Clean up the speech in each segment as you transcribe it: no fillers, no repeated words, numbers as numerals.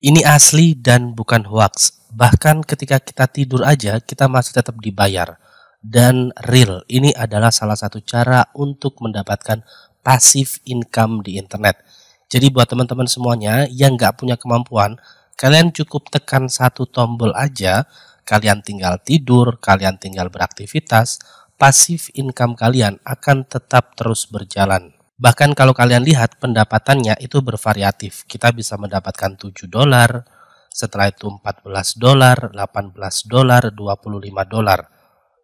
Ini asli dan bukan hoax. Bahkan ketika kita tidur aja, kita masih tetap dibayar. Dan real, ini adalah salah satu cara untuk mendapatkan passive income di internet. Jadi buat teman-teman semuanya yang nggak punya kemampuan, kalian cukup tekan satu tombol aja, kalian tinggal tidur, kalian tinggal beraktivitas, passive income kalian akan tetap terus berjalan. Bahkan kalau kalian lihat pendapatannya itu bervariatif. Kita bisa mendapatkan $7, setelah itu $14, $18, $25.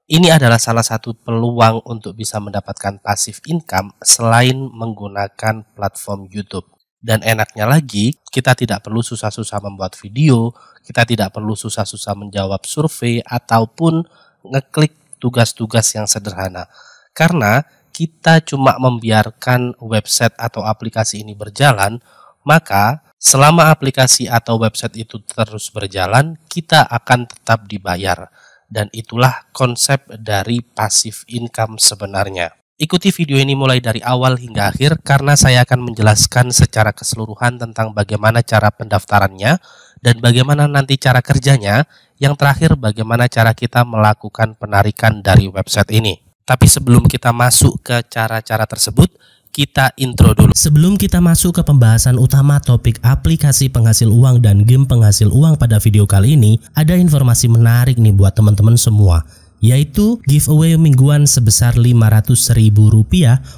Ini adalah salah satu peluang untuk bisa mendapatkan passive income selain menggunakan platform YouTube. Dan enaknya lagi, kita tidak perlu susah-susah membuat video, kita tidak perlu susah-susah menjawab survei ataupun ngeklik tugas-tugas yang sederhana. Karena kita cuma membiarkan website atau aplikasi ini berjalan, maka selama aplikasi atau website itu terus berjalan, kita akan tetap dibayar. Dan itulah konsep dari passive income sebenarnya. Ikuti video ini mulai dari awal hingga akhir karena saya akan menjelaskan secara keseluruhan tentang bagaimana cara pendaftarannya dan bagaimana nanti cara kerjanya. Yang terakhir, bagaimana cara kita melakukan penarikan dari website ini. Tapi sebelum kita masuk ke cara-cara tersebut, kita intro dulu. Sebelum kita masuk ke pembahasan utama topik aplikasi penghasil uang dan game penghasil uang pada video kali ini, ada informasi menarik nih buat teman-teman semua, yaitu giveaway mingguan sebesar Rp500.000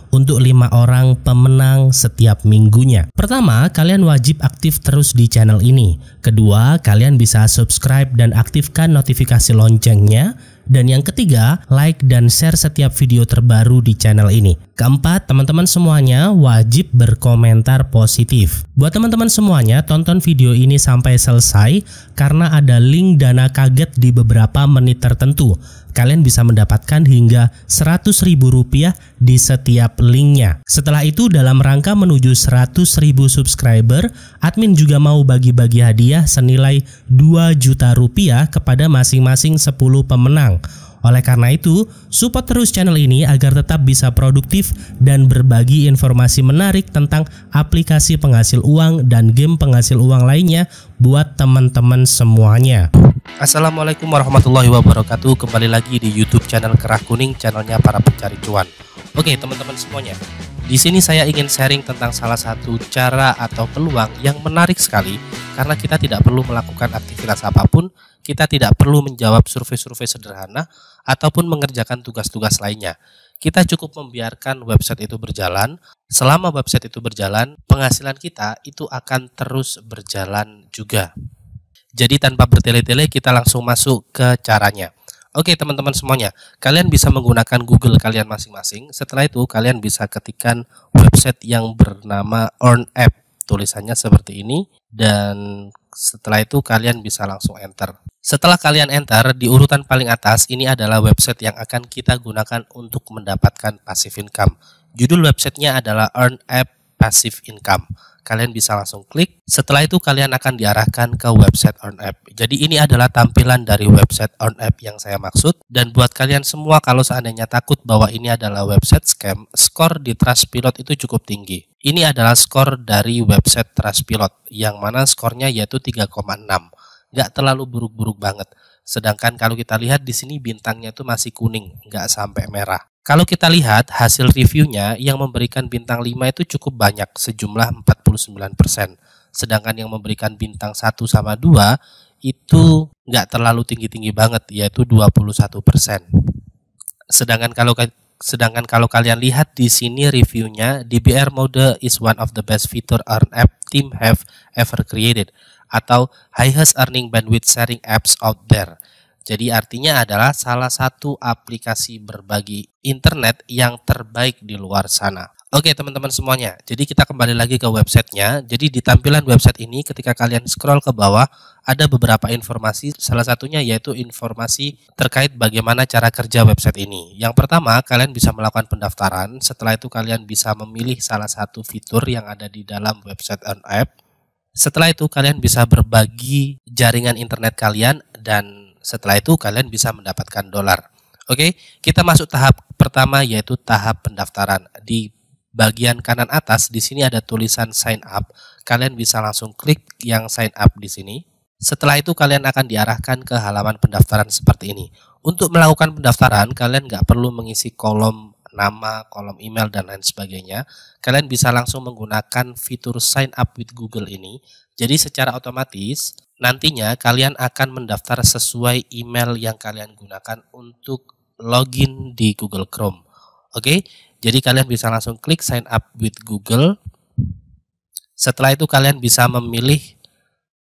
untuk 5 orang pemenang setiap minggunya. Pertama, kalian wajib aktif terus di channel ini. Kedua, kalian bisa subscribe dan aktifkan notifikasi loncengnya. Dan yang ketiga, like dan share setiap video terbaru di channel ini. Keempat, teman-teman semuanya wajib berkomentar positif. Buat teman-teman semuanya, tonton video ini sampai selesai karena ada link dana kaget di beberapa menit tertentu. Kalian bisa mendapatkan hingga Rp100.000 di setiap linknya. Setelah itu, dalam rangka menuju 100.000 subscriber, admin juga mau bagi-bagi hadiah senilai Rp2.000.000 kepada masing-masing 10 pemenang. Oleh karena itu, support terus channel ini agar tetap bisa produktif dan berbagi informasi menarik tentang aplikasi penghasil uang dan game penghasil uang lainnya buat teman-teman semuanya. Assalamualaikum warahmatullahi wabarakatuh. Kembali lagi di YouTube channel Kerah Kuning, channelnya para pencari cuan. Oke teman-teman semuanya, di sini saya ingin sharing tentang salah satu cara atau peluang yang menarik sekali karena kita tidak perlu melakukan aktivitas apapun, kita tidak perlu menjawab survei-survei sederhana ataupun mengerjakan tugas-tugas lainnya. Kita cukup membiarkan website itu berjalan. Selama website itu berjalan, penghasilan kita itu akan terus berjalan juga. Jadi tanpa bertele-tele kita langsung masuk ke caranya. Oke teman-teman semuanya, kalian bisa menggunakan Google kalian masing-masing. Setelah itu kalian bisa ketikkan website yang bernama EarnApp. Tulisannya seperti ini. Dan setelah itu kalian bisa langsung enter. Setelah kalian enter, di urutan paling atas ini adalah website yang akan kita gunakan untuk mendapatkan passive income. Judul websitenya adalah EarnApp Passive Income. Kalian bisa langsung klik. Setelah itu kalian akan diarahkan ke website EarnApp. Jadi ini adalah tampilan dari website EarnApp yang saya maksud. Dan buat kalian semua kalau seandainya takut bahwa ini adalah website scam, skor di Trustpilot itu cukup tinggi. Ini adalah skor dari website Trustpilot yang mana skornya yaitu 3,6. Nggak terlalu buruk-buruk banget. Sedangkan kalau kita lihat di sini bintangnya itu masih kuning, nggak sampai merah. Kalau kita lihat hasil reviewnya yang memberikan bintang 5 itu cukup banyak sejumlah 49%. Sedangkan yang memberikan bintang 1 sama 2 itu nggak terlalu tinggi-tinggi banget yaitu 21%. Sedangkan kalau kalian lihat di sini reviewnya, DBR mode is one of the best feature EarnApp team have ever created atau highest earning bandwidth sharing apps out there. Jadi artinya adalah salah satu aplikasi berbagi internet yang terbaik di luar sana. Oke teman-teman semuanya, jadi kita kembali lagi ke websitenya. Jadi di tampilan website ini ketika kalian scroll ke bawah ada beberapa informasi. Salah satunya yaitu informasi terkait bagaimana cara kerja website ini. Yang pertama, kalian bisa melakukan pendaftaran. Setelah itu kalian bisa memilih salah satu fitur yang ada di dalam website EarnApp. Setelah itu kalian bisa berbagi jaringan internet kalian dan setelah itu kalian bisa mendapatkan dolar. Oke, kita masuk tahap pertama yaitu tahap pendaftaran. Di bagian kanan atas di sini ada tulisan sign up. Kalian bisa langsung klik yang sign up di sini. Setelah itu kalian akan diarahkan ke halaman pendaftaran seperti ini. Untuk melakukan pendaftaran, kalian nggak perlu mengisi kolom nama, kolom email, dan lain sebagainya. Kalian bisa langsung menggunakan fitur sign up with Google ini. Jadi secara otomatis nantinya kalian akan mendaftar sesuai email yang kalian gunakan untuk login di Google Chrome. Oke, jadi kalian bisa langsung klik sign up with Google. Setelah itu kalian bisa memilih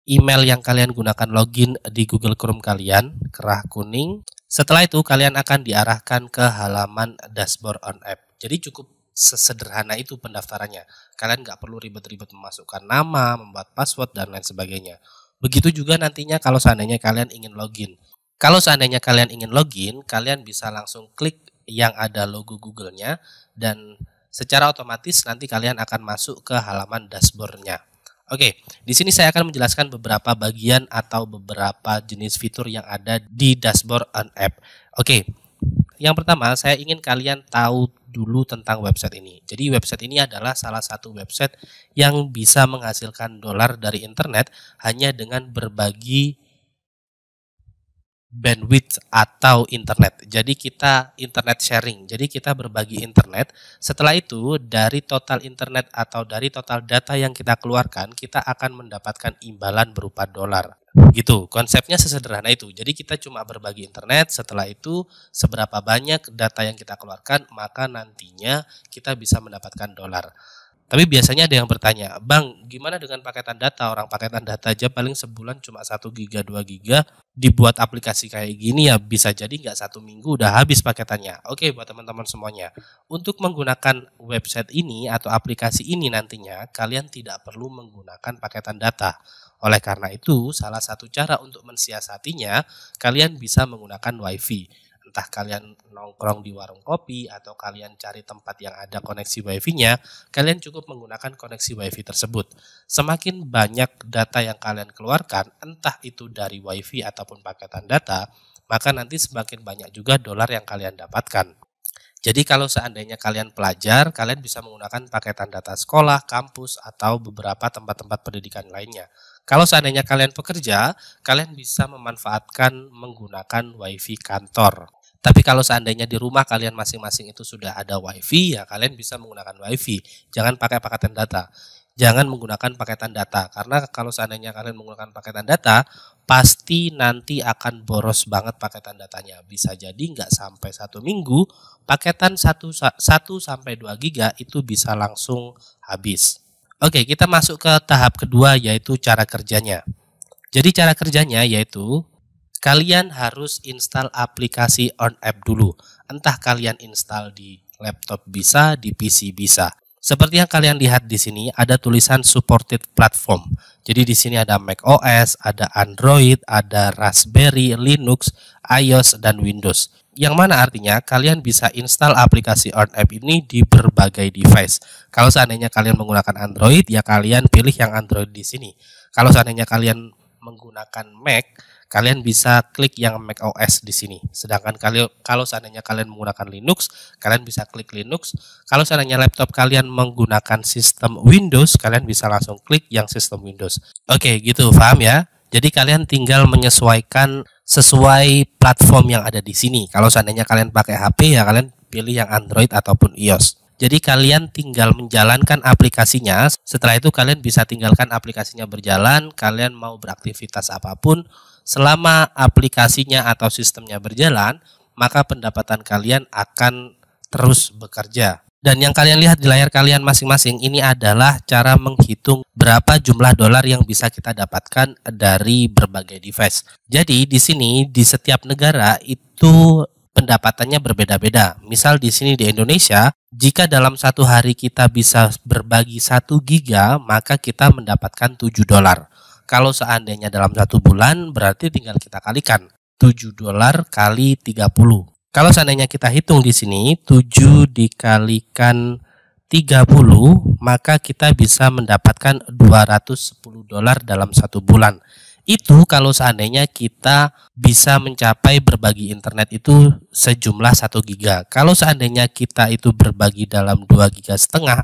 email yang kalian gunakan login di Google Chrome kalian, kerah kuning. Setelah itu kalian akan diarahkan ke halaman dashboard on app. Jadi cukup sesederhana itu pendaftarannya. Kalian nggak perlu ribet-ribet memasukkan nama, membuat password, dan lain sebagainya. Begitu juga nantinya kalau seandainya kalian ingin login. Kalau seandainya kalian ingin login, kalian bisa langsung klik yang ada logo Google-nya dan secara otomatis nanti kalian akan masuk ke halaman dashboard-nya. Oke, di sini saya akan menjelaskan beberapa bagian atau beberapa jenis fitur yang ada di dashboard on app. Oke, yang pertama saya ingin kalian tahu dulu tentang website ini. Jadi website ini adalah salah satu website yang bisa menghasilkan dolar dari internet hanya dengan berbagi bandwidth atau internet. Jadi kita internet sharing. Jadi kita berbagi internet. Setelah itu dari total internet atau dari total data yang kita keluarkan, kita akan mendapatkan imbalan berupa dolar. Gitu. Konsepnya sesederhana itu. Jadi kita cuma berbagi internet. Setelah itu seberapa banyak data yang kita keluarkan, maka nantinya kita bisa mendapatkan dolar. Tapi biasanya ada yang bertanya, "Bang, gimana dengan paketan data? Orang paketan data aja paling sebulan cuma 1 giga, 2 giga. Dibuat aplikasi kayak gini ya bisa jadi nggak 1 minggu udah habis paketannya." Oke, buat teman-teman semuanya. Untuk menggunakan website ini atau aplikasi ini nantinya, kalian tidak perlu menggunakan paketan data. Oleh karena itu, salah satu cara untuk mensiasatinya, kalian bisa menggunakan WiFi. Entah kalian nongkrong di warung kopi atau kalian cari tempat yang ada koneksi wifi-nya, kalian cukup menggunakan koneksi wifi tersebut. Semakin banyak data yang kalian keluarkan, entah itu dari wifi ataupun paketan data, maka nanti semakin banyak juga dolar yang kalian dapatkan. Jadi kalau seandainya kalian pelajar, kalian bisa menggunakan paketan data sekolah, kampus, atau beberapa tempat-tempat pendidikan lainnya. Kalau seandainya kalian pekerja, kalian bisa memanfaatkan menggunakan wifi kantor. Tapi kalau seandainya di rumah kalian masing-masing itu sudah ada wifi, ya kalian bisa menggunakan wifi. Jangan pakai paketan data. Jangan menggunakan paketan data, karena kalau seandainya kalian menggunakan paketan data, pasti nanti akan boros banget paketan datanya. Bisa jadi nggak sampai 1 minggu, paketan 1-2 giga itu bisa langsung habis. Oke, kita masuk ke tahap kedua yaitu cara kerjanya. Jadi cara kerjanya yaitu kalian harus install aplikasi on app dulu. Entah kalian install di laptop bisa, di PC bisa. Seperti yang kalian lihat di sini ada tulisan supported platform. Jadi di sini ada Mac OS, ada Android, ada Raspberry, Linux, iOS, dan Windows. Yang mana artinya kalian bisa install aplikasi on app ini di berbagai device. Kalau seandainya kalian menggunakan Android, ya kalian pilih yang Android di sini. Kalau seandainya kalian menggunakan Mac, kalian bisa klik yang Mac OS di sini. Sedangkan kalau seandainya kalian menggunakan Linux, kalian bisa klik Linux. Kalau seandainya laptop kalian menggunakan sistem Windows, kalian bisa langsung klik yang sistem Windows. Oke, gitu, paham ya? Jadi kalian tinggal menyesuaikan sesuai platform yang ada di sini. Kalau seandainya kalian pakai HP, ya kalian pilih yang Android ataupun iOS. Jadi kalian tinggal menjalankan aplikasinya. Setelah itu kalian bisa tinggalkan aplikasinya berjalan. Kalian mau beraktivitas apapun. Selama aplikasinya atau sistemnya berjalan, maka pendapatan kalian akan terus bekerja. Dan yang kalian lihat di layar kalian masing-masing ini adalah cara menghitung berapa jumlah dolar yang bisa kita dapatkan dari berbagai device. Jadi di sini di setiap negara itu pendapatannya berbeda-beda. Misal di sini di Indonesia, jika dalam satu hari kita bisa berbagi 1 giga, maka kita mendapatkan 7 dolar. Kalau seandainya dalam 1 bulan, berarti tinggal kita kalikan 7 dolar kali 30. Kalau seandainya kita hitung di sini, 7 dikalikan 30, maka kita bisa mendapatkan 210 dolar dalam 1 bulan. Itu kalau seandainya kita bisa mencapai berbagi internet itu sejumlah 1 giga. Kalau seandainya kita itu berbagi dalam 2,5 giga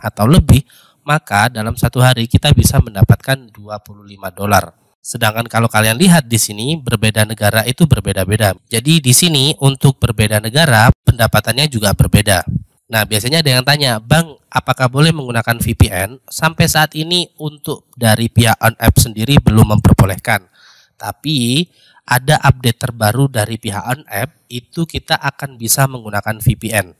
atau lebih, maka dalam 1 hari kita bisa mendapatkan $25. Sedangkan kalau kalian lihat di sini, berbeda negara itu berbeda-beda. Jadi di sini untuk berbeda negara pendapatannya juga berbeda. Nah, biasanya ada yang tanya, "Bang, apakah boleh menggunakan VPN?" Sampai saat ini untuk dari pihak OnApp sendiri belum memperbolehkan. Tapi ada update terbaru dari pihak OnApp, itu kita akan bisa menggunakan VPN.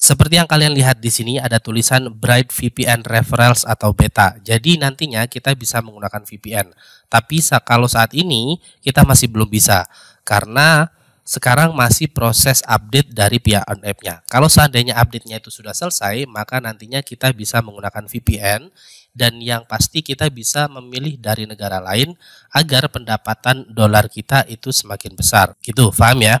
Seperti yang kalian lihat di sini ada tulisan Bright VPN Referrals atau Beta. Jadi nantinya kita bisa menggunakan VPN. Tapi kalau saat ini kita masih belum bisa karena sekarang masih proses update dari pihak OnApp-nya. Kalau seandainya update-nya itu sudah selesai, maka nantinya kita bisa menggunakan VPN dan yang pasti kita bisa memilih dari negara lain agar pendapatan dolar kita itu semakin besar. Gitu, paham ya?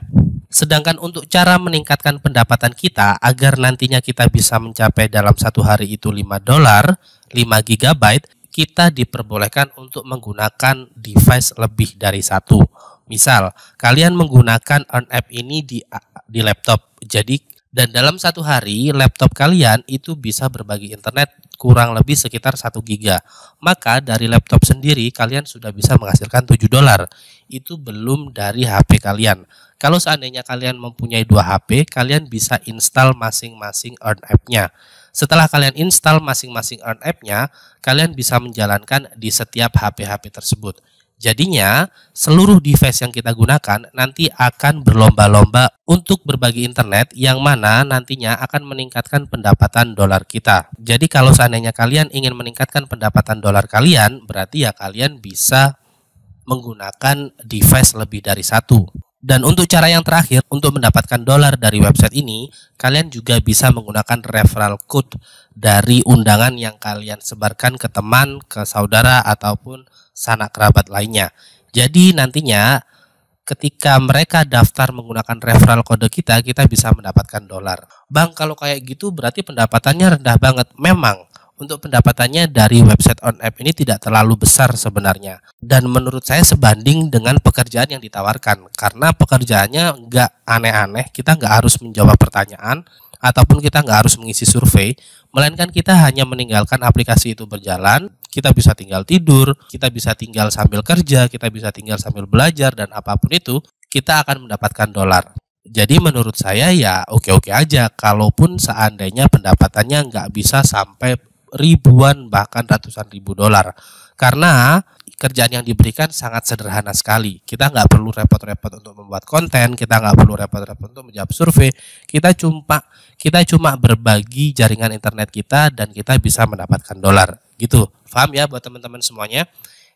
Sedangkan untuk cara meningkatkan pendapatan kita agar nantinya kita bisa mencapai dalam 1 hari itu $5, 5 GB, kita diperbolehkan untuk menggunakan device lebih dari 1. Misal, kalian menggunakan OnApp ini di laptop. Jadi, dan dalam 1 hari laptop kalian itu bisa berbagi internet kurang lebih sekitar 1 giga. Maka dari laptop sendiri kalian sudah bisa menghasilkan $7. Itu belum dari HP kalian. Kalau seandainya kalian mempunyai 2 HP, kalian bisa install masing-masing OnApp-nya. Setelah kalian install masing-masing OnApp-nya, kalian bisa menjalankan di setiap HP-HP tersebut. Jadinya, seluruh device yang kita gunakan nanti akan berlomba-lomba untuk berbagi internet yang mana nantinya akan meningkatkan pendapatan dolar kita. Jadi kalau seandainya kalian ingin meningkatkan pendapatan dolar kalian, berarti ya kalian bisa menggunakan device lebih dari 1. Dan untuk cara yang terakhir, untuk mendapatkan dolar dari website ini, kalian juga bisa menggunakan referral code dari undangan yang kalian sebarkan ke teman, ke saudara, ataupun sanak kerabat lainnya. Jadi nantinya ketika mereka daftar menggunakan referral code kita, kita bisa mendapatkan dolar. Bang, kalau kayak gitu berarti pendapatannya rendah banget. Memang untuk pendapatannya dari website OnApp ini tidak terlalu besar sebenarnya. Dan menurut saya sebanding dengan pekerjaan yang ditawarkan. Karena pekerjaannya nggak aneh-aneh, kita nggak harus menjawab pertanyaan, ataupun kita nggak harus mengisi survei. Melainkan kita hanya meninggalkan aplikasi itu berjalan, kita bisa tinggal tidur, kita bisa tinggal sambil kerja, kita bisa tinggal sambil belajar, dan apapun itu, kita akan mendapatkan dolar. Jadi menurut saya ya oke-oke aja, kalaupun seandainya pendapatannya nggak bisa sampai ribuan bahkan ratusan ribu dolar, karena kerjaan yang diberikan sangat sederhana sekali. Kita nggak perlu repot-repot untuk membuat konten, kita nggak perlu repot-repot untuk menjawab survei, kita cuma berbagi jaringan internet kita dan kita bisa mendapatkan dolar. Gitu, paham ya buat teman-teman semuanya?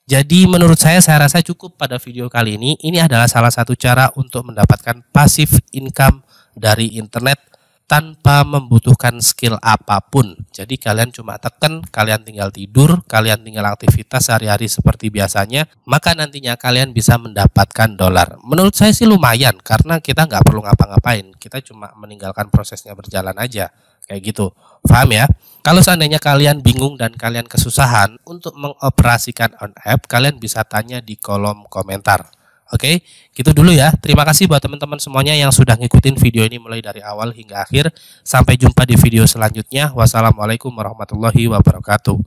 Jadi menurut saya rasa cukup pada video kali ini. Ini adalah salah satu cara untuk mendapatkan passive income dari internet tanpa membutuhkan skill apapun. Jadi kalian cuma tekan, kalian tinggal tidur, kalian tinggal aktivitas sehari-hari seperti biasanya, maka nantinya kalian bisa mendapatkan dolar. Menurut saya sih lumayan, karena kita nggak perlu ngapa-ngapain, kita cuma meninggalkan prosesnya berjalan aja, kayak gitu, paham ya? Kalau seandainya kalian bingung dan kalian kesusahan untuk mengoperasikan OnApp, kalian bisa tanya di kolom komentar. Oke, gitu dulu ya. Terima kasih buat teman-teman semuanya yang sudah ngikutin video ini mulai dari awal hingga akhir. Sampai jumpa di video selanjutnya. Wassalamualaikum warahmatullahi wabarakatuh.